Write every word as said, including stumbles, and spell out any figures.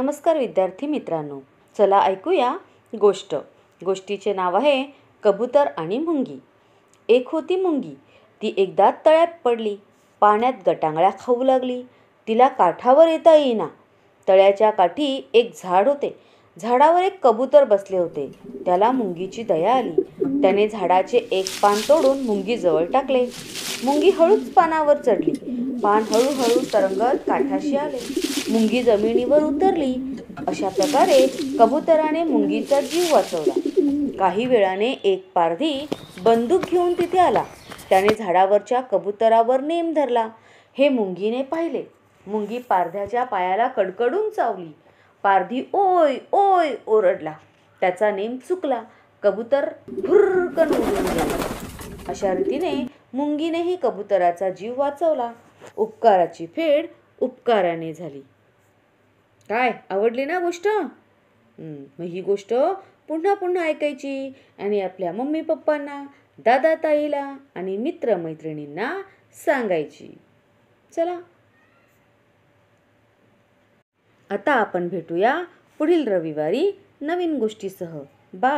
नमस्कार विद्यार्थी मित्रांनो, चला ऐकूया गोष्ट। गोष्टीचे नाव आहे कबूतर आणि मुंगी। एक होती मुंगी, ती एकदा तळ्यात पडली, पाण्यात गटांगळ्या खाऊ लागली। तिला काठावर येता येईना। तळ्याच्या काठी एक झाड होते। झाडावर एक कबूतर बसले होते। त्याला मुंगीची दया आली। त्याने झाडाचे एक पान तोडून मुंगीजवळ टाकले। मुंगी हळूच पानावर चढली। पान हळूहळू तरंगत काठाशी आले। मुंगी जमिनीवर उतरली। अशा प्रकारे कबूतराने मुंगीचा जीव वाचवला। काही वेळाने एक पारधी बंदूक घेऊन तिथे आला। त्याने झाडावरच्या कबूतरावर नेम धरला। हे मुंगीने पाहिले। मुंगी पारध्याच्या पायाला कडकडून चावली। पारधी ओय ओय ओरडला। त्याचा नेम चुकला। कबूतर भुरकन उडून गेला। अशा रीतीने मुंगीनेही कबूतराचा जीव वाचवला। उपकाराची फेड उपकाराने झाली। काय आवडली ना गोष्ट? मग ही गोष्ट पुन्हा पुन्हा ऐकायची आणि आपल्या मम्मी पप्पांना, दादा ताईला आणि मित्रमैत्रिणींना सांगायची। चला आता आपण भेटूया पुढील रविवारी नवीन गोष्टीसह। बाय।